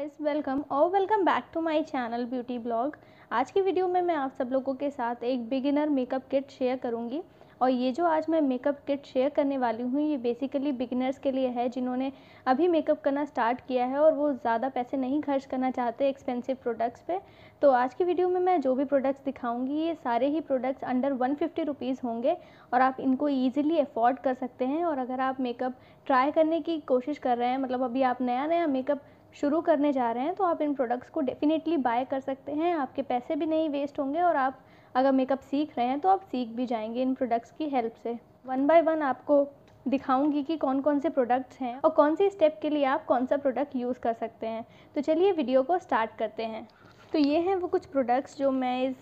Guys, welcome और welcome back to my channel beauty blog. आज की वीडियो में मैं आप सब लोगों के साथ एक बिगिनर मेकअप किट शेयर करूंगी और ये जो आज मैं मेकअप किट शेयर करने वाली हूँ ये बेसिकली बिगिनर्स के लिए है जिन्होंने अभी मेकअप करना स्टार्ट किया है और वो ज़्यादा पैसे नहीं खर्च करना चाहते एक्सपेंसिव प्रोडक्ट्स पे। तो आज की वीडियो में मैं जो भी प्रोडक्ट्स दिखाऊंगी ये सारे ही प्रोडक्ट्स अंडर 150 रुपीज़ होंगे और आप इनको ईजिली अफोर्ड कर सकते हैं। और अगर आप मेकअप ट्राई करने की कोशिश कर रहे हैं, मतलब अभी आप नया नया मेकअप शुरू करने जा रहे हैं, तो आप इन प्रोडक्ट्स को डेफिनेटली बाय कर सकते हैं। आपके पैसे भी नहीं वेस्ट होंगे और आप अगर मेकअप सीख रहे हैं तो आप सीख भी जाएंगे इन प्रोडक्ट्स की हेल्प से। वन बाय वन आपको दिखाऊंगी कि कौन कौन से प्रोडक्ट्स हैं और कौन सी स्टेप के लिए आप कौन सा प्रोडक्ट यूज़ कर सकते हैं। तो चलिए वीडियो को स्टार्ट करते हैं। तो ये हैं वो कुछ प्रोडक्ट्स जो मैं इस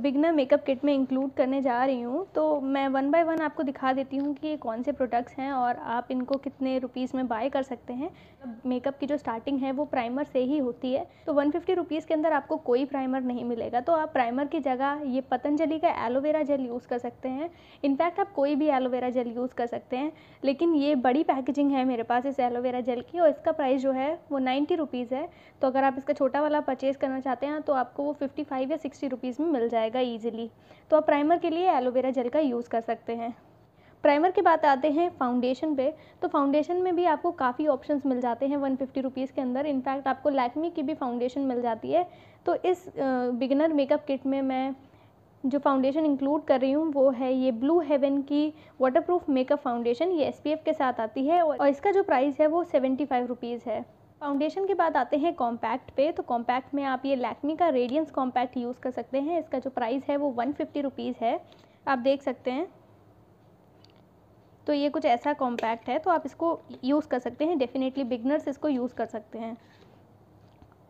बिगनर मेकअप किट में इंक्लूड करने जा रही हूँ। तो मैं वन बाय वन आपको दिखा देती हूँ कि ये कौन से प्रोडक्ट्स हैं और आप इनको कितने रुपीस में बाय कर सकते हैं। मेकअप की जो स्टार्टिंग है वो प्राइमर से ही होती है, तो 150 रुपीस के अंदर आपको कोई प्राइमर नहीं मिलेगा। तो आप प्राइमर की जगह ये पतंजलि का एलोवेरा जेल यूज़ कर सकते हैं। इनफैक्ट आप कोई भी एलोवेरा जेल यूज़ कर सकते हैं, लेकिन ये बड़ी पैकेजिंग है मेरे पास इस एलोवेरा जेल की और इसका प्राइस जो है वो 90 रुपीज़ है। तो अगर आप इसका छोटा वाला परचेज़ करना चाहते हैं तो आपको वो 55 या 60 रुपीज़ में मिल जाएगा ईजिली। तो आप प्राइमर के लिए एलोवेरा जेल का यूज़ कर सकते हैं। प्राइमर की बात आते हैं फाउंडेशन पे, तो फाउंडेशन में भी आपको काफ़ी ऑप्शंस मिल जाते हैं 150 रुपीज़ के अंदर। इनफैक्ट आपको लैक्मे की भी फाउंडेशन मिल जाती है। तो इस बिगिनर मेकअप किट में मैं जो फाउंडेशन इंक्लूड कर रही हूँ वो है ये ब्लू हेवन की वाटरप्रूफ मेकअप फाउंडेशन। ये SPF के साथ आती है और इसका जो प्राइस है वो 75 रुपीज़ है। फाउंडेशन के बाद आते हैं कॉम्पैक्ट पे। तो कॉम्पैक्ट में आप ये लैक्मे का रेडियंस कॉम्पैक्ट यूज़ कर सकते हैं। इसका जो प्राइस है वो 150 रुपीज़ है, आप देख सकते हैं। तो ये कुछ ऐसा कॉम्पैक्ट है, तो आप इसको यूज़ कर सकते हैं। डेफिनेटली बिगनर्स इसको यूज़ कर सकते हैं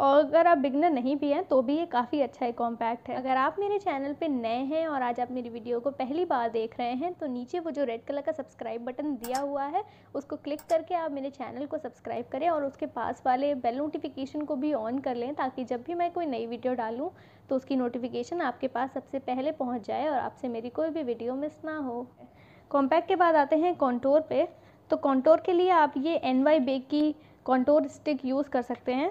और अगर आप बिगनर नहीं भी हैं तो भी ये काफ़ी अच्छा एक कॉम्पैक्ट है। अगर आप मेरे चैनल पे नए हैं और आज आप मेरी वीडियो को पहली बार देख रहे हैं तो नीचे वो जो रेड कलर का सब्सक्राइब बटन दिया हुआ है उसको क्लिक करके आप मेरे चैनल को सब्सक्राइब करें और उसके पास वाले बेल नोटिफिकेशन को भी ऑन कर लें ताकि जब भी मैं कोई नई वीडियो डालूँ तो उसकी नोटिफिकेशन आपके पास सबसे पहले पहुँच जाए और आपसे मेरी कोई भी वीडियो मिस ना हो। कॉम्पैक्ट के बाद आते हैं कॉन्टोर पे। तो कॉन्टोर के लिए आप ये NYB की कॉन्टोर स्टिक यूज़ कर सकते हैं।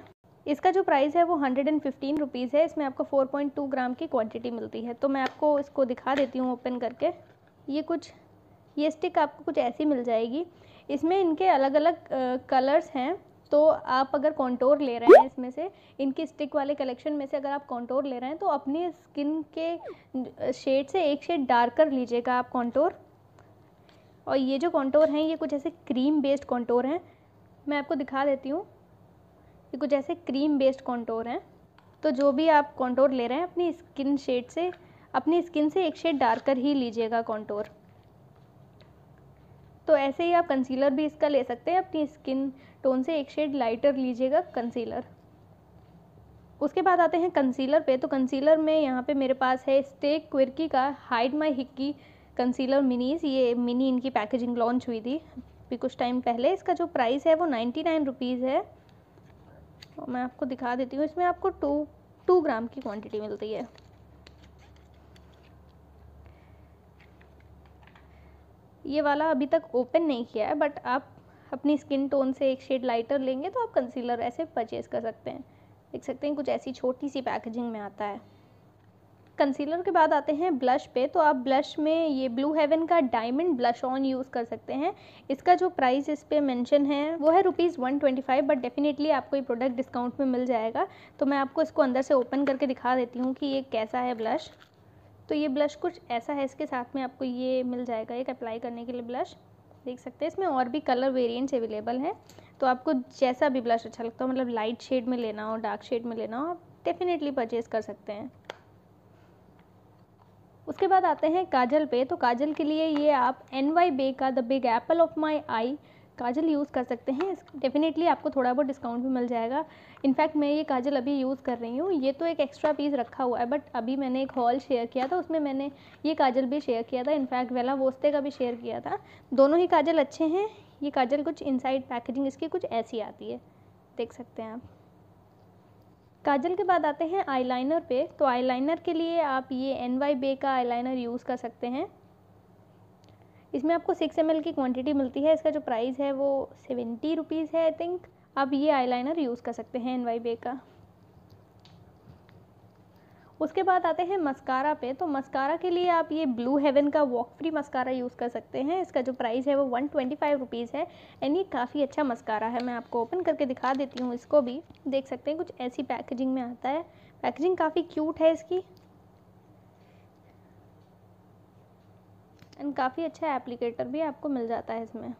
इसका जो प्राइस है वो 115 रुपीज़ है। इसमें आपको 4.2 ग्राम की क्वांटिटी मिलती है। तो मैं आपको इसको दिखा देती हूँ ओपन करके। ये स्टिक आपको कुछ ऐसी मिल जाएगी। इसमें इनके अलग अलग कलर्स हैं, तो आप अगर कॉन्टोर ले रहे हैं इसमें से, इनकी स्टिक वाले कलेक्शन में से अगर आप कॉन्टोर ले रहे हैं तो अपनी स्किन के शेड से एक शेड डार्क कर लीजिएगा आप कॉन्टोर। और ये जो कॉन्टोर हैं ये कुछ ऐसे क्रीम बेस्ड कॉन्टोर हैं। मैं आपको दिखा देती हूँ, ये कुछ ऐसे क्रीम बेस्ड कॉन्टोर हैं। तो जो भी आप कॉन्टोर ले रहे हैं अपनी स्किन से एक शेड डार्क कर ही लीजिएगा कॉन्टोर। तो ऐसे ही आप कंसीलर भी इसका ले सकते हैं, अपनी स्किन टोन से एक शेड लाइटर लीजिएगा कंसीलर। उसके बाद आते हैं कंसीलर पे। तो कंसीलर में यहाँ पे मेरे पास है स्टेसी क्विर्की का hide my hickey concealer minis. ये मिनी इनकी पैकेजिंग लॉन्च हुई थी अभी कुछ टाइम पहले। इसका जो प्राइस है वो 99 रुपीज़ है। मैं आपको दिखा देती हूँ, इसमें आपको 2 ग्राम की क्वांटिटी मिलती है। ये वाला अभी तक ओपन नहीं किया है, बट आप अपनी स्किन टोन से एक शेड लाइटर लेंगे तो आप कंसीलर ऐसे परचेज़ कर सकते हैं। देख सकते हैं कुछ ऐसी छोटी सी पैकेजिंग में आता है। कंसीलर के बाद आते हैं ब्लश पे। तो आप ब्लश में ये ब्लू हेवन का डायमंड ब्लश ऑन यूज़ कर सकते हैं। इसका जो प्राइस इस पर मेंशन है वो है ₹125, बट डेफिनेटली आपको ये प्रोडक्ट डिस्काउंट में मिल जाएगा। तो मैं आपको इसको अंदर से ओपन करके दिखा देती हूँ कि ये कैसा है ब्लश। तो ये ब्लश कुछ ऐसा है, इसके साथ में आपको ये मिल जाएगा एक अप्लाई करने के लिए ब्लश, देख सकते हैं। इसमें और भी कलर वेरिएंट्स अवेलेबल हैं, तो आपको जैसा भी ब्लश अच्छा लगता हो, मतलब लाइट शेड में लेना हो, डार्क शेड में लेना हो, आप डेफिनेटली परचेज़ कर सकते हैं। उसके बाद आते हैं काजल पे। तो काजल के लिए ये आप NYB का the big apple of my eye kajal use कर सकते हैं। डेफिनेटली आपको थोड़ा बहुत डिस्काउंट भी मिल जाएगा। इनफैक्ट मैं ये काजल अभी यूज़ कर रही हूँ। ये तो एक एक्स्ट्रा पीस रखा हुआ है, बट अभी मैंने एक हॉल शेयर किया था, उसमें मैंने ये काजल भी शेयर किया था। इनफैक्ट वेला वोस्ते का भी शेयर किया था। दोनों ही काजल अच्छे हैं। ये काजल कुछ इनसाइड पैकेजिंग इसकी कुछ ऐसी आती है, देख सकते हैं आप। काजल के बाद आते हैं आईलाइनर पे। तो आईलाइनर के लिए आप ये NYB का आईलाइनर यूज़ कर सकते हैं। इसमें आपको 6 ml की क्वांटिटी मिलती है। इसका जो प्राइस है वो 70 रुपीज़ है आई थिंक। आप ये आईलाइनर यूज़ कर सकते हैं NYB का। उसके बाद आते हैं मस्कारा पे। तो मस्कारा के लिए आप ये ब्लू हेवन का वॉक फ्री मस्कारा यूज़ कर सकते हैं। इसका जो प्राइस है वो 125 रुपीज़ है एंड ये काफ़ी अच्छा मस्कारा है। मैं आपको ओपन करके दिखा देती हूँ, इसको भी देख सकते हैं कुछ ऐसी पैकेजिंग में आता है। पैकेजिंग काफ़ी क्यूट है इसकी एंड काफ़ी अच्छा एप्लीकेटर भी आपको मिल जाता है इसमें।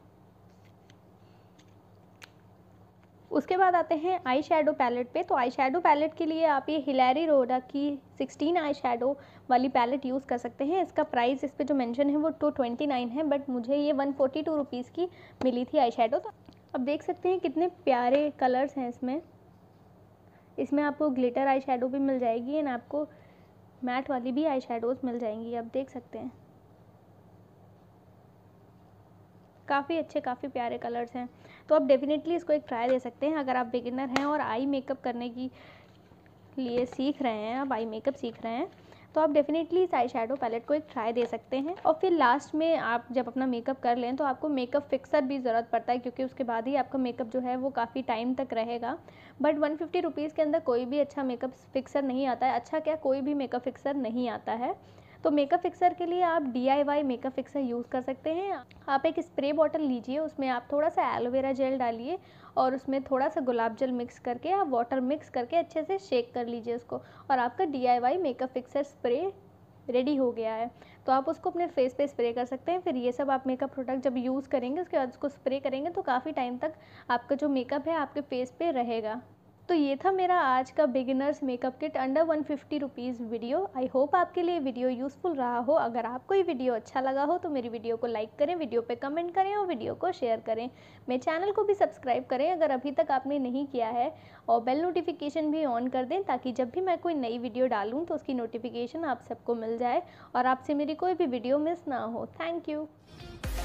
उसके बाद आते हैं आई शेडो पैलेट पे। तो आई शेडो पैलेट के लिए आप ये हिलेरी रोडा की 16 आई शेडो वाली पैलेट यूज़ कर सकते हैं। इसका प्राइस इस पे जो मेंशन है वो 229 है, बट मुझे ये 142 रुपीज़ की मिली थी आई शेडो। तो अब देख सकते हैं कितने प्यारे कलर्स हैं इसमें। इसमें आपको ग्लिटर आई शेडो भी मिल जाएगी एंड आपको मैट वाली भी आई शेडोज मिल जाएंगी। आप देख सकते हैं काफ़ी अच्छे काफ़ी प्यारे कलर्स हैं। तो आप डेफिनेटली इसको एक ट्राई दे सकते हैं अगर आप बिगिनर हैं और आई मेकअप करने की लिए सीख रहे हैं, आप आई मेकअप सीख रहे हैं तो आप डेफिनेटली इस आई शेडो पैलेट को एक ट्राई दे सकते हैं। और फिर लास्ट में आप जब अपना मेकअप कर लें तो आपको मेकअप फिक्सर भी ज़रूरत पड़ता है, क्योंकि उसके बाद ही आपका मेकअप जो है वो काफ़ी टाइम तक रहेगा। बट 150 रुपीज़ के अंदर कोई भी अच्छा मेकअप फिक्सर नहीं आता है, अच्छा क्या कोई भी मेकअप फिक्सर नहीं आता है। तो मेकअप फिक्सर के लिए आप DIY मेकअप फिक्सर यूज़ कर सकते हैं। आप एक स्प्रे बॉटल लीजिए, उसमें आप थोड़ा सा एलोवेरा जेल डालिए और उसमें थोड़ा सा गुलाब जल मिक्स करके आप वाटर मिक्स करके अच्छे से शेक कर लीजिए उसको, और आपका DIY makeup fixer spray ready हो गया है। तो आप उसको अपने फेस पे स्प्रे कर सकते हैं। फिर ये सब आप मेकअप प्रोडक्ट जब यूज़ करेंगे उसके बाद उसको स्प्रे करेंगे तो काफ़ी टाइम तक आपका जो मेकअप है आपके फेस पे रहेगा। तो ये था मेरा आज का beginners makeup kit under 150 rupees video. I hope आपके लिए वीडियो यूज़फुल रहा हो। अगर आपको ये वीडियो अच्छा लगा हो तो मेरी वीडियो को लाइक करें, वीडियो पे कमेंट करें और वीडियो को शेयर करें। मेरे चैनल को भी सब्सक्राइब करें अगर अभी तक आपने नहीं किया है, और बेल नोटिफिकेशन भी ऑन कर दें ताकि जब भी मैं कोई नई वीडियो डालूँ तो उसकी नोटिफिकेशन आप सबको मिल जाए और आपसे मेरी कोई भी वीडियो मिस ना हो। Thank you.